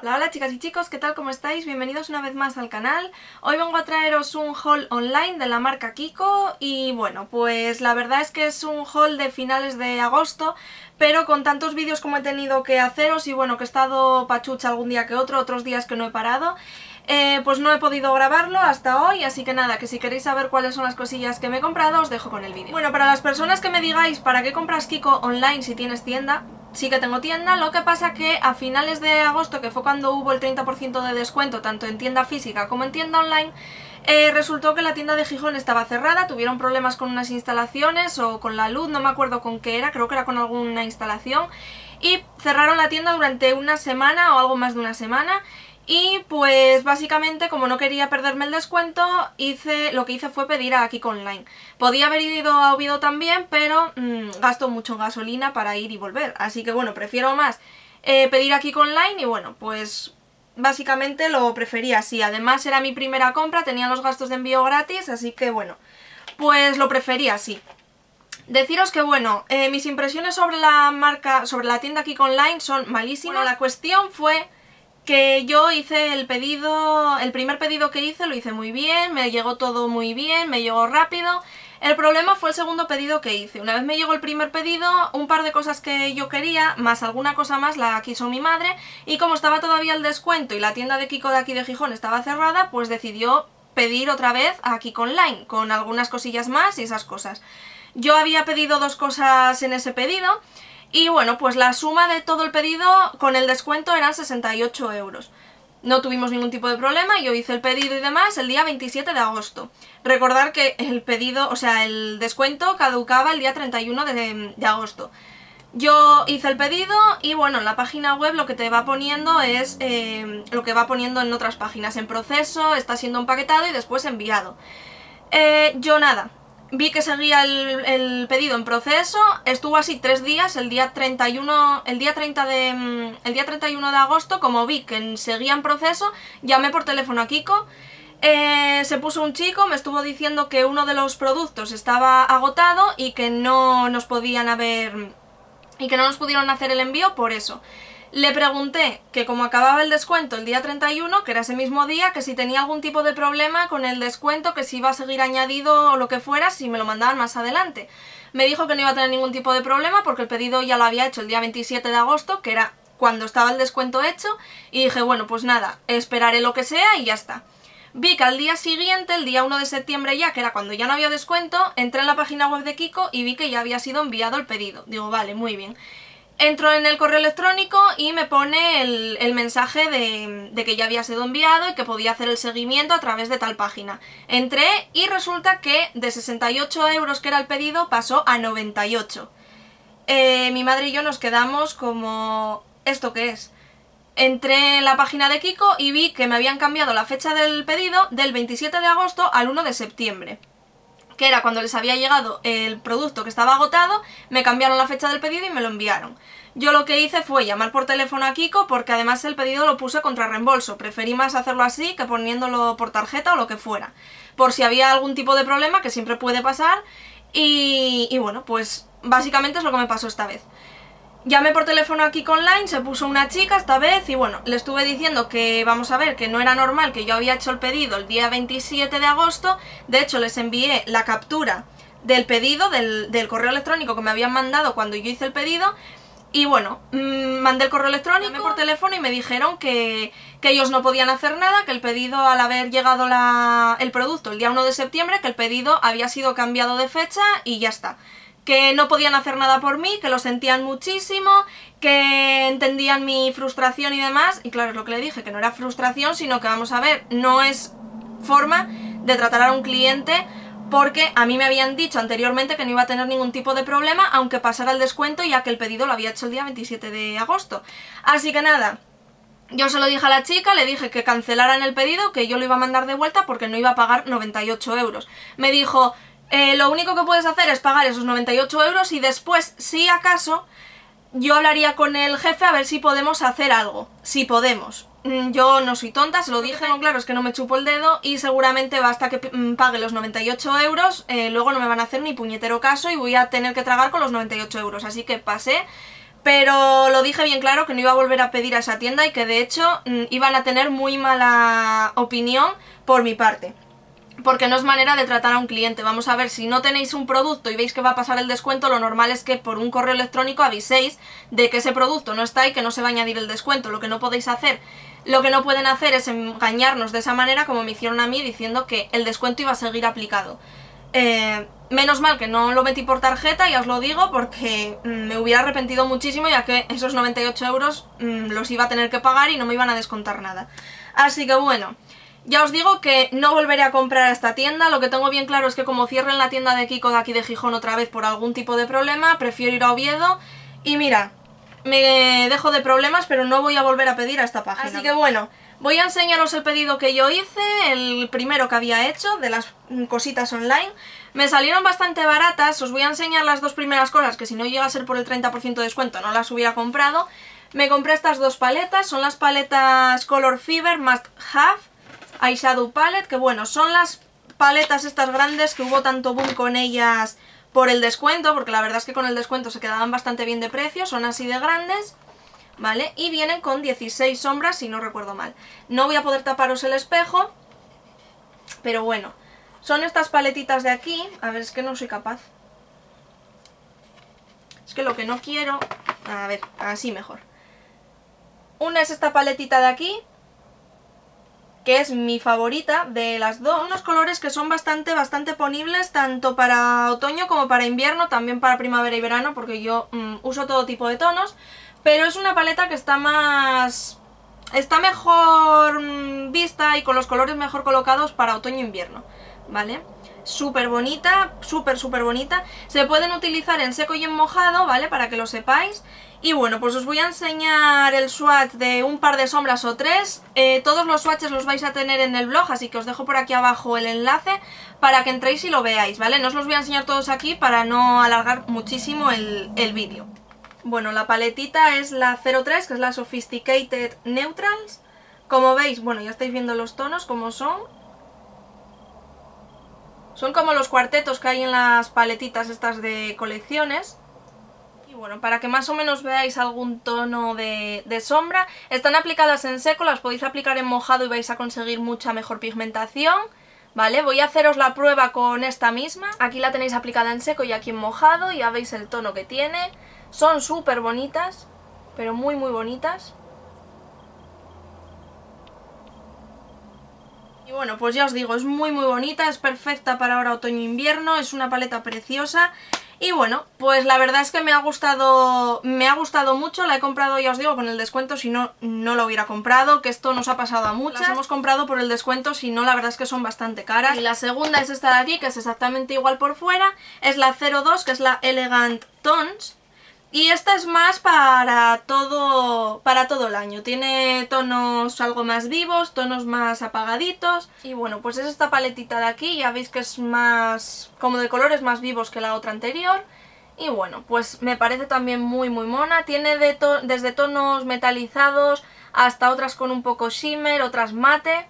Hola, hola chicas y chicos, ¿qué tal? ¿Cómo estáis? Bienvenidos una vez más al canal. Hoy vengo a traeros un haul online de la marca Kiko y bueno, pues la verdad es que es un haul de finales de agosto, pero con tantos vídeos como he tenido que haceros y bueno, que he estado pachucha algún día que otro, otros días que no he parado, pues no he podido grabarlo hasta hoy, así que nada, que si queréis saber cuáles son las cosillas que me he comprado, os dejo con el vídeo. Bueno, para las personas que me digáis, ¿para qué compras Kiko online si tienes tienda? Sí que tengo tienda, lo que pasa que a finales de agosto, que fue cuando hubo el 30% de descuento tanto en tienda física como en tienda online, resultó que la tienda de Gijón estaba cerrada, tuvieron problemas con unas instalaciones o con la luz, no me acuerdo con qué era, creo que era con alguna instalación, y cerraron la tienda durante una semana o algo más de una semana. Y pues básicamente, como no quería perderme el descuento, lo que hice fue pedir a Kiko Online. Podía haber ido a Oviedo también, pero gasto mucho en gasolina para ir y volver. Así que bueno, prefiero más pedir a Kiko Online y bueno, pues básicamente lo prefería así. Además era mi primera compra, tenía los gastos de envío gratis, así que bueno, pues lo prefería así. Deciros que bueno, mis impresiones sobre la marca, sobre la tienda Kiko Online son malísimas. Bueno, la cuestión fue que yo hice el pedido, el primer pedido que hice lo hice muy bien, me llegó todo muy bien, me llegó rápido. El problema fue el segundo pedido que hice. Una vez me llegó el primer pedido, un par de cosas que yo quería, más alguna cosa más la quiso mi madre, y como estaba todavía el descuento y la tienda de Kiko de aquí de Gijón estaba cerrada, pues decidió pedir otra vez a Kiko Online, con algunas cosillas más y esas cosas. Yo había pedido dos cosas en ese pedido, y bueno, pues la suma de todo el pedido con el descuento eran 68 euros. No tuvimos ningún tipo de problema, yo hice el pedido y demás el día 27 de agosto. Recordar que el pedido, o sea, el descuento caducaba el día 31 de agosto. Yo hice el pedido y bueno, en la página web lo que te va poniendo es lo que va poniendo en otras páginas. En proceso, está siendo empaquetado y después enviado. Yo nada. Vi que seguía el pedido en proceso, estuvo así 3 días, el día 31 de agosto, como vi que seguía en proceso, llamé por teléfono a Kiko, se puso un chico, me estuvo diciendo que uno de los productos estaba agotado y que no nos pudieron hacer el envío por eso. Le pregunté que como acababa el descuento el día 31, que era ese mismo día, que si tenía algún tipo de problema con el descuento, que si iba a seguir añadido o lo que fuera, si me lo mandaban más adelante. Me dijo que no iba a tener ningún tipo de problema porque el pedido ya lo había hecho el día 27 de agosto, que era cuando estaba el descuento hecho, y dije, bueno, pues nada, esperaré lo que sea y ya está. Vi que al día siguiente, el día 1 de septiembre ya, que era cuando ya no había descuento, entré en la página web de Kiko y vi que ya había sido enviado el pedido. Digo, vale, muy bien. Entro en el correo electrónico y me pone el mensaje de que ya había sido enviado y que podía hacer el seguimiento a través de tal página. Entré y resulta que de 68 euros que era el pedido pasó a 98. Mi madre y yo nos quedamos como... ¿esto qué es? Entré en la página de Kiko y vi que me habían cambiado la fecha del pedido del 27 de agosto al 1 de septiembre. Que era cuando les había llegado el producto que estaba agotado, me cambiaron la fecha del pedido y me lo enviaron. Yo lo que hice fue llamar por teléfono a Kiko porque además el pedido lo puse contra reembolso. Preferí más hacerlo así que poniéndolo por tarjeta o lo que fuera. Por si había algún tipo de problema, que siempre puede pasar. Y bueno, pues básicamente es lo que me pasó esta vez. Llamé por teléfono a Kiko Online, se puso una chica esta vez y bueno, le estuve diciendo que, vamos a ver, que no era normal, que yo había hecho el pedido el día 27 de agosto, de hecho les envié la captura del pedido, del correo electrónico que me habían mandado cuando yo hice el pedido y bueno, mandé el correo electrónico, llamé por teléfono y me dijeron que ellos no podían hacer nada, que el pedido al haber llegado el producto el día 1 de septiembre, que el pedido había sido cambiado de fecha y ya está. Que no podían hacer nada por mí, que lo sentían muchísimo, que entendían mi frustración y demás. Y claro, es lo que le dije, que no era frustración, sino que vamos a ver, no es forma de tratar a un cliente porque a mí me habían dicho anteriormente que no iba a tener ningún tipo de problema, aunque pasara el descuento ya que el pedido lo había hecho el día 27 de agosto. Así que nada, yo se lo dije a la chica, le dije que cancelaran el pedido, que yo lo iba a mandar de vuelta porque no iba a pagar 98 euros. Me dijo... lo único que puedes hacer es pagar esos 98 euros y después, si acaso, yo hablaría con el jefe a ver si podemos hacer algo. Si podemos. Yo no soy tonta, se lo dije, no, claro, es que no me chupo el dedo y seguramente basta que pague los 98 euros, luego no me van a hacer ni puñetero caso y voy a tener que tragar con los 98 euros. Así que pasé, pero lo dije bien claro que no iba a volver a pedir a esa tienda y que de hecho iban a tener muy mala opinión por mi parte. Porque no es manera de tratar a un cliente. Vamos a ver, si no tenéis un producto y veis que va a pasar el descuento, lo normal es que por un correo electrónico aviséis de que ese producto no está y que no se va a añadir el descuento. Lo que no podéis hacer, lo que no pueden hacer es engañarnos de esa manera como me hicieron a mí diciendo que el descuento iba a seguir aplicado. Menos mal que no lo metí por tarjeta, ya os lo digo, porque me hubiera arrepentido muchísimo, ya que esos 98 euros los iba a tener que pagar y no me iban a descontar nada. Así que bueno, ya os digo que no volveré a comprar a esta tienda. Lo que tengo bien claro es que como cierren la tienda de Kiko de aquí de Gijón otra vez por algún tipo de problema, prefiero ir a Oviedo. Y mira, me dejo de problemas, pero no voy a volver a pedir a esta página. Así que bueno, voy a enseñaros el pedido que yo hice, el primero que había hecho, de las cositas online. Me salieron bastante baratas, os voy a enseñar las dos primeras cosas, que si no llega a ser por el 30% de descuento no las hubiera comprado. Me compré estas dos paletas, son las paletas Color Fever Must Have Eyeshadow Palette, que bueno, son las paletas estas grandes que hubo tanto boom con ellas por el descuento, porque la verdad es que con el descuento se quedaban bastante bien de precio, son así de grandes, ¿vale? Y vienen con 16 sombras, si no recuerdo mal. No voy a poder taparos el espejo, pero bueno, son estas paletitas de aquí. A ver, es que no soy capaz. Es que lo que no quiero... A ver, así mejor. Una es esta paletita de aquí, que es mi favorita de las dos. Unos colores que son bastante ponibles, tanto para otoño como para invierno, también para primavera y verano, porque yo uso todo tipo de tonos, pero es una paleta que está más... está mejor vista y con los colores mejor colocados para otoño e invierno, ¿vale? Súper bonita, súper bonita. Se pueden utilizar en seco y en mojado, ¿vale? Para que lo sepáis. Y bueno, pues os voy a enseñar el swatch de un par de sombras o tres. Todos los swatches los vais a tener en el blog, así que os dejo por aquí abajo el enlace para que entréis y lo veáis, ¿vale? No os los voy a enseñar todos aquí para no alargar muchísimo el vídeo. Bueno, la paletita es la 03, que es la Sophisticated Neutrals. Como veis, bueno, ya estáis viendo los tonos, como son. Son como los cuartetos que hay en las paletitas estas de colecciones. Y bueno, para que más o menos veáis algún tono de sombra, están aplicadas en seco, las podéis aplicar en mojado y vais a conseguir mucha mejor pigmentación, ¿vale? Voy a haceros la prueba con esta misma. Aquí la tenéis aplicada en seco y aquí en mojado, ya veis el tono que tiene. Son súper bonitas, pero muy bonitas. Y bueno, pues ya os digo, es muy bonita, es perfecta para ahora otoño-invierno, es una paleta preciosa. Y bueno, pues la verdad es que me ha gustado mucho, la he comprado, ya os digo, con el descuento, si no, no lo hubiera comprado, que esto nos ha pasado a muchas. Las hemos comprado por el descuento, si no, la verdad es que son bastante caras. Y la segunda es esta de aquí, que es exactamente igual por fuera, es la 02, que es la Elegant Tones. Y esta es más para todo el año, tiene tonos algo más vivos, tonos más apagaditos. Y bueno, pues es esta paletita de aquí, ya veis que es más como de colores más vivos que la otra anterior. Y bueno, pues me parece también muy mona, tiene desde tonos metalizados hasta otras con un poco shimmer, otras mate.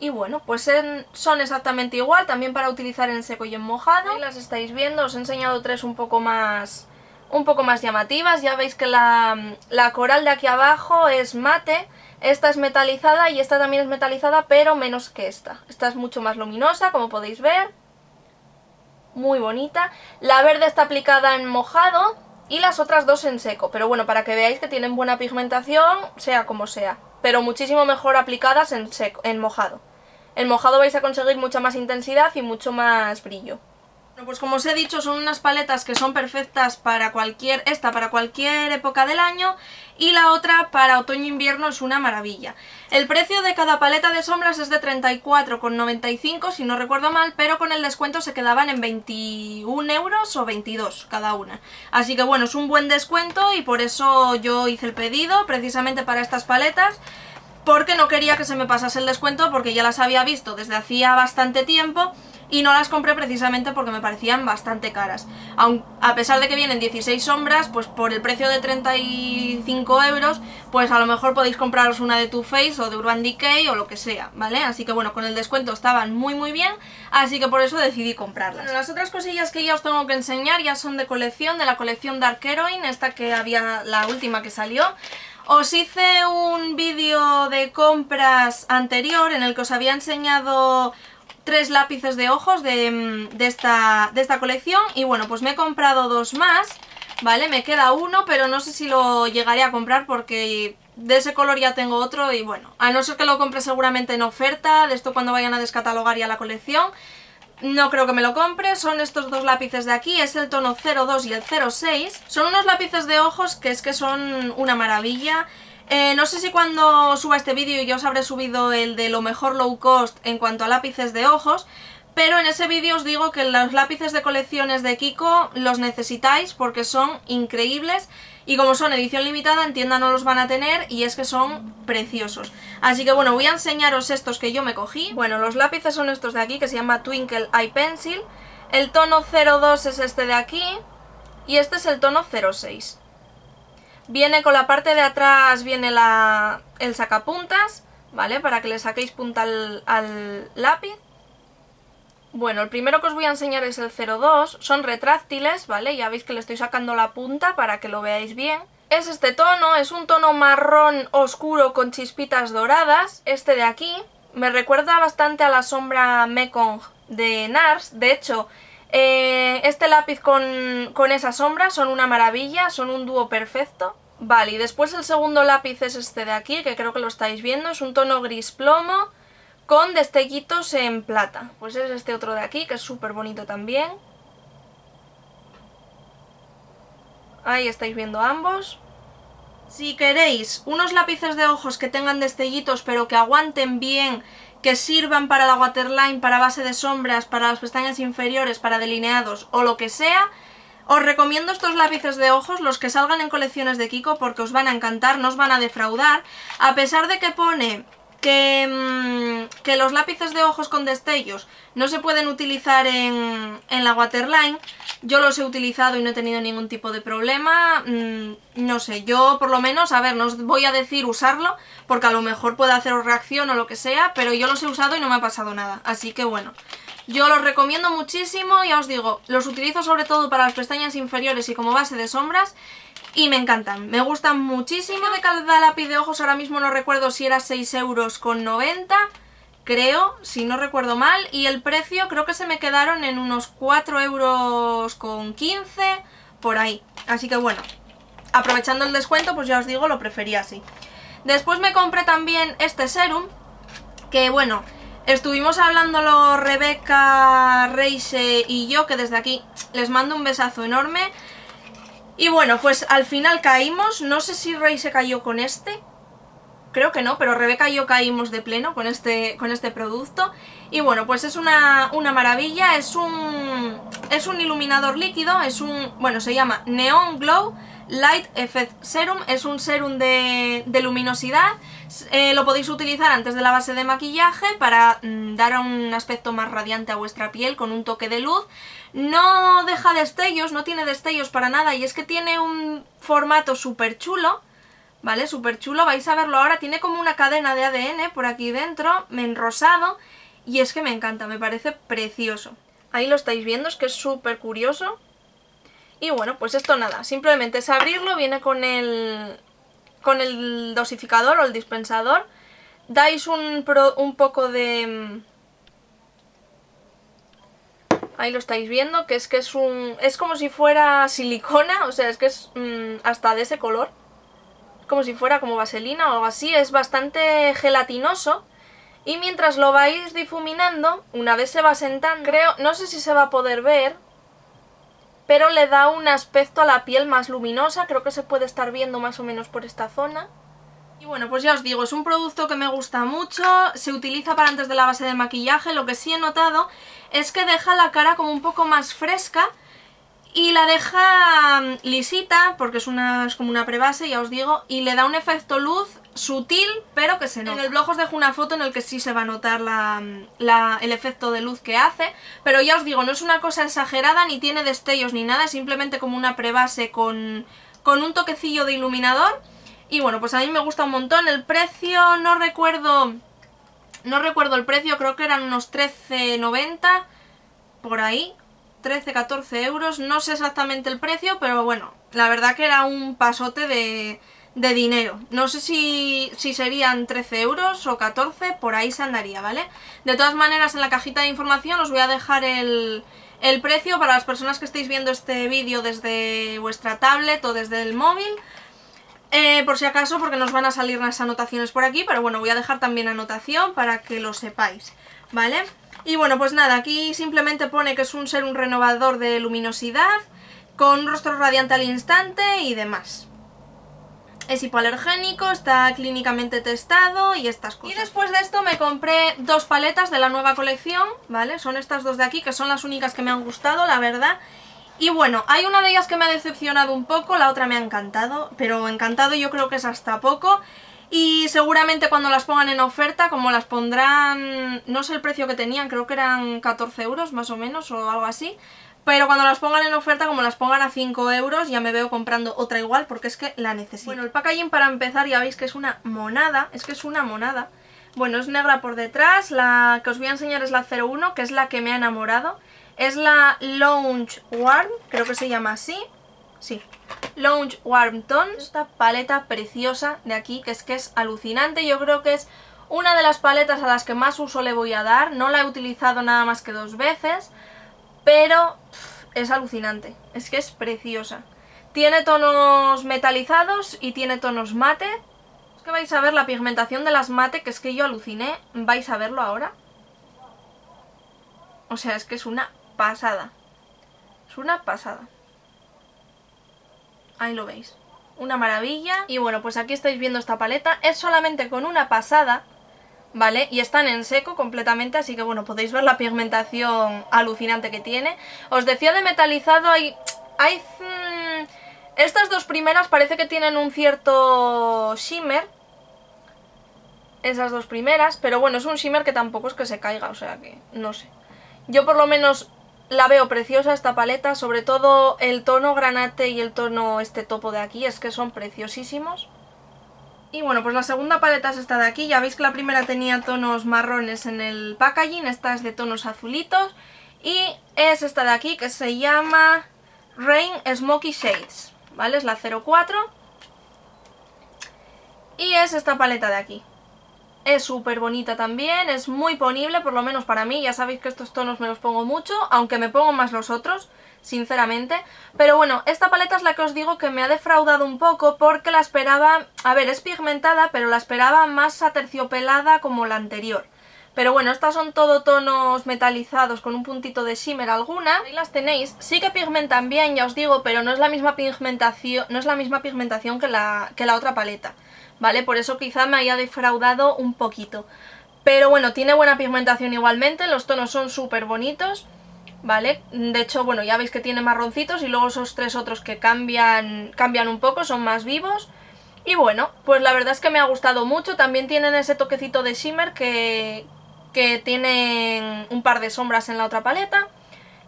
Y bueno, pues son exactamente igual, también para utilizar en seco y en mojado. Ahí las estáis viendo, os he enseñado tres un poco más llamativas. Ya veis que la coral de aquí abajo es mate, esta es metalizada y esta también es metalizada, pero menos que esta. Esta es mucho más luminosa, como podéis ver, muy bonita. La verde está aplicada en mojado y las otras dos en seco, pero bueno, para que veáis que tienen buena pigmentación, sea como sea, pero muchísimo mejor aplicadas en seco, en mojado. En mojado vais a conseguir mucha más intensidad y mucho más brillo. Pues como os he dicho, son unas paletas que son perfectas para cualquier, esta para cualquier época del año y la otra para otoño-invierno, es una maravilla. El precio de cada paleta de sombras es de 34,95 si no recuerdo mal, pero con el descuento se quedaban en 21 euros o 22 cada una. Así que bueno, es un buen descuento y por eso yo hice el pedido, precisamente para estas paletas, porque no quería que se me pasase el descuento, porque ya las había visto desde hacía bastante tiempo. y no las compré precisamente porque me parecían bastante caras. A pesar de que vienen 16 sombras, pues por el precio de 35 euros, pues a lo mejor podéis compraros una de Too Faced o de Urban Decay o lo que sea, ¿vale? Así que bueno, con el descuento estaban muy muy bien, así que por eso decidí comprarlas. Bueno, las otras cosillas que ya os tengo que enseñar ya son de colección, de la colección Dark Heroine, esta que había, la última que salió. Os hice un vídeo de compras anterior en el que os había enseñado 3 lápices de ojos de esta colección, y bueno, pues me he comprado 2 más, ¿vale? Me queda uno, pero no sé si lo llegaré a comprar porque de ese color ya tengo otro, y bueno, a no ser que lo compre seguramente en oferta, de esto cuando vayan a descatalogar ya la colección, no creo que me lo compre. Son estos 2 lápices de aquí, es el tono 02 y el 06. Son unos lápices de ojos que es que son una maravilla. No sé si cuando suba este vídeo yo os habré subido el de lo mejor low cost en cuanto a lápices de ojos, pero en ese vídeo os digo que los lápices de colecciones de Kiko los necesitáis porque son increíbles. Y como son edición limitada, en tienda no los van a tener y es que son preciosos. Así que bueno, voy a enseñaros estos que yo me cogí. Bueno, los lápices son estos de aquí, que se llama Twinkle Eye Pencil. El tono 02 es este de aquí y este es el tono 06. Viene con la parte de atrás, viene el sacapuntas, ¿vale? Para que le saquéis punta al lápiz. Bueno, el primero que os voy a enseñar es el 02, son retráctiles, ¿vale? Ya veis que le estoy sacando la punta para que lo veáis bien. Es este tono, es un tono marrón oscuro con chispitas doradas, este de aquí. Me recuerda bastante a la sombra Mekong de Nars, de hecho, este lápiz con esa sombra son una maravilla, son un dúo perfecto. Vale, y después el segundo lápiz es este de aquí, que creo que lo estáis viendo, es un tono gris plomo con destellitos en plata. Pues es este otro de aquí, que es súper bonito también. Ahí estáis viendo ambos. Si queréis unos lápices de ojos que tengan destellitos pero que aguanten bien, que sirvan para la waterline, para base de sombras, para las pestañas inferiores, para delineados o lo que sea, os recomiendo estos lápices de ojos, los que salgan en colecciones de Kiko, porque os van a encantar, no os van a defraudar. A pesar de que pone que los lápices de ojos con destellos no se pueden utilizar en la waterline, yo los he utilizado y no he tenido ningún tipo de problema. No sé, yo por lo menos, a ver, no os voy a decir usarlo porque a lo mejor puede haceros reacción o lo que sea, pero yo los he usado y no me ha pasado nada, así que bueno, yo los recomiendo muchísimo. Ya os digo, los utilizo sobre todo para las pestañas inferiores y como base de sombras. Y me encantan, me gustan muchísimo. De cada lápiz de ojos ahora mismo no recuerdo si era 6,90 €, creo, si no recuerdo mal. Y el precio creo que se me quedaron en unos 4,15 € por ahí. Así que bueno, aprovechando el descuento, pues ya os digo, lo prefería así. Después me compré también este serum, que bueno, estuvimos hablándolo Rebeca, Reise y yo, que desde aquí les mando un besazo enorme. Y bueno, pues al final caímos, no sé si Rey se cayó con este, creo que no, pero Rebeca y yo caímos de pleno con este producto. Y bueno, pues es una maravilla, es un iluminador líquido, bueno, se llama Neon Glow Light Effect Serum, es un serum de luminosidad. Lo podéis utilizar antes de la base de maquillaje para dar un aspecto más radiante a vuestra piel con un toque de luz. No deja destellos, no tiene destellos para nada, y es que tiene un formato súper chulo, ¿vale? Súper chulo, vais a verlo ahora. Tiene como una cadena de ADN por aquí dentro, en rosado, y es que me encanta, me parece precioso. Ahí lo estáis viendo, es que es súper curioso. Y bueno, pues esto nada, simplemente es abrirlo, viene con el dosificador o el dispensador, dais un poco de... Ahí lo estáis viendo, es como si fuera silicona, o sea, es que es hasta de ese color, como si fuera como vaselina o algo así, es bastante gelatinoso. Y mientras lo vais difuminando, una vez se va sentando, creo, no sé si se va a poder ver, pero le da un aspecto a la piel más luminosa, creo que se puede estar viendo más o menos por esta zona. Y bueno, pues ya os digo, es un producto que me gusta mucho, se utiliza para antes de la base de maquillaje. Lo que sí he notado es que deja la cara como un poco más fresca y la deja lisita, porque es como una prebase, ya os digo, y le da un efecto luz sutil, pero que se nota. En el blog os dejo una foto en el que sí se va a notar el efecto de luz que hace, pero ya os digo, no es una cosa exagerada, ni tiene destellos ni nada, es simplemente como una prebase con un toquecillo de iluminador. Y bueno, pues a mí me gusta un montón. El precio, no recuerdo el precio, creo que eran unos 13,90 por ahí, 13-14 euros, no sé exactamente el precio, pero bueno, la verdad que era un pasote de dinero. No sé si serían 13 euros o 14, por ahí se andaría, ¿vale? De todas maneras, en la cajita de información os voy a dejar el precio para las personas que estéis viendo este vídeo desde vuestra tablet o desde el móvil, por si acaso, porque nos van a salir las anotaciones por aquí, pero bueno, voy a dejar también anotación para que lo sepáis, ¿vale? Y bueno, pues nada, aquí simplemente pone que es un serum renovador de luminosidad, con un rostro radiante al instante y demás. Es hipoalergénico, está clínicamente testado y estas cosas. Y después de esto me compré dos paletas de la nueva colección, ¿vale? Son estas dos de aquí, que son las únicas que me han gustado, la verdad. Y bueno, hay una de ellas que me ha decepcionado un poco, la otra me ha encantado, pero encantado yo creo que es hasta poco. Y seguramente cuando las pongan en oferta, como las pondrán, no sé el precio que tenían, creo que eran 14 euros más o menos o algo así. Pero cuando las pongan en oferta, como las pongan a 5 euros, ya me veo comprando otra igual porque es que la necesito. Bueno, el packaging para empezar ya veis que es una monada, es que es una monada. Bueno, es negra por detrás, la que os voy a enseñar es la 01, que es la que me ha enamorado. Es la Lounge Warm, creo que se llama así, sí, Lounge Warm Tones. Esta paleta preciosa de aquí, que es alucinante, yo creo que es una de las paletas a las que más uso le voy a dar. No la he utilizado nada más que 2 veces... pero es alucinante, es que es preciosa. Tiene tonos metalizados y tiene tonos mate. Es que vais a ver la pigmentación de las mate, que es que yo aluciné, vais a verlo ahora. O sea, es que es una pasada. Es una pasada. Ahí lo veis. Una maravilla. Y bueno, pues aquí estáis viendo esta paleta. Es solamente con una pasada, ¿vale? Y están en seco completamente, así que bueno, podéis ver la pigmentación alucinante que tiene. Os decía de metalizado, estas dos primeras parece que tienen un cierto shimmer. Esas dos primeras, pero bueno, es un shimmer que tampoco es que se caiga, o sea que no sé. Yo por lo menos la veo preciosa esta paleta, sobre todo el tono granate y el tono este topo de aquí, es que son preciosísimos. Y bueno, pues la segunda paleta es esta de aquí. Ya veis que la primera tenía tonos marrones en el packaging, esta es de tonos azulitos. Y es esta de aquí, que se llama Rain Smoky Shades, ¿vale? Es la 04. Y es esta paleta de aquí. Es súper bonita también, es muy ponible, por lo menos para mí. Ya sabéis que estos tonos me los pongo mucho, aunque me pongo más los otros, sinceramente. Pero bueno, esta paleta es la que os digo que me ha defraudado un poco, porque la esperaba, a ver, es pigmentada, pero la esperaba más aterciopelada como la anterior. Pero bueno, estas son todo tonos metalizados con un puntito de shimmer alguna. Ahí las tenéis, sí que pigmentan bien, ya os digo, pero no es la misma pigmentación, que la otra paleta, ¿vale? Por eso quizá me haya defraudado un poquito. Pero bueno, tiene buena pigmentación igualmente, los tonos son súper bonitos, ¿vale? De hecho, bueno, ya veis que tiene marroncitos y luego esos tres otros que cambian un poco, son más vivos. Y bueno, pues la verdad es que me ha gustado mucho. También tienen ese toquecito de shimmer que tienen un par de sombras en la otra paleta.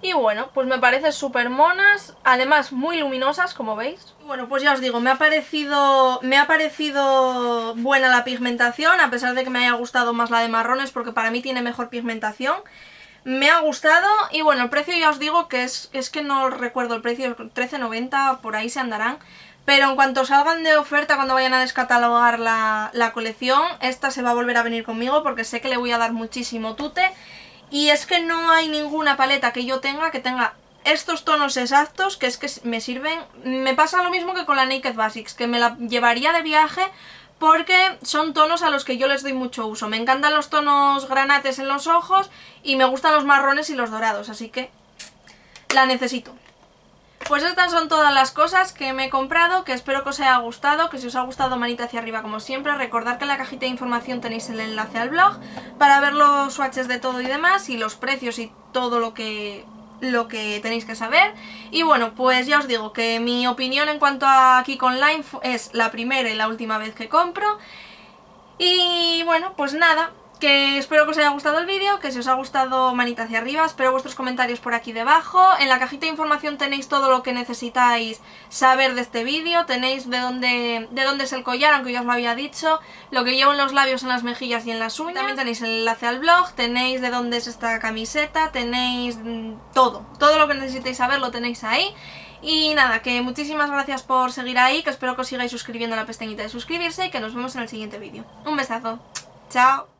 Y bueno, pues me parecen súper monas, además muy luminosas, como veis. Bueno, pues ya os digo, me ha parecido buena la pigmentación, a pesar de que me haya gustado más la de marrones, porque para mí tiene mejor pigmentación. Me ha gustado y bueno, el precio ya os digo que es que no recuerdo el precio, 13,90, por ahí se andarán. Pero en cuanto salgan de oferta, cuando vayan a descatalogar la colección, esta se va a volver a venir conmigo porque sé que le voy a dar muchísimo tute. Y es que no hay ninguna paleta que yo tenga que tenga estos tonos exactos, que es que me sirven. Me pasa lo mismo que con la Naked Basics, que me la llevaría de viaje porque son tonos a los que yo les doy mucho uso. Me encantan los tonos granates en los ojos y me gustan los marrones y los dorados, así que la necesito. Pues estas son todas las cosas que me he comprado, que espero que os haya gustado, que si os ha gustado manita hacia arriba como siempre. Recordad que en la cajita de información tenéis el enlace al blog para ver los swatches de todo y demás y los precios y todo lo que tenéis que saber. Y bueno, pues ya os digo que mi opinión en cuanto a Kiko Online es la primera y la última vez que compro. Y bueno, pues nada, que espero que os haya gustado el vídeo, que si os ha gustado manita hacia arriba, espero vuestros comentarios por aquí debajo. En la cajita de información tenéis todo lo que necesitáis saber de este vídeo, tenéis de dónde es el collar, aunque ya os lo había dicho, lo que llevo en los labios, en las mejillas y en las uñas. También tenéis el enlace al blog, tenéis de dónde es esta camiseta, tenéis todo, todo lo que necesitéis saber lo tenéis ahí. Y nada, que muchísimas gracias por seguir ahí, que espero que os sigáis suscribiendo a la pestañita de suscribirse y que nos vemos en el siguiente vídeo. Un besazo, chao.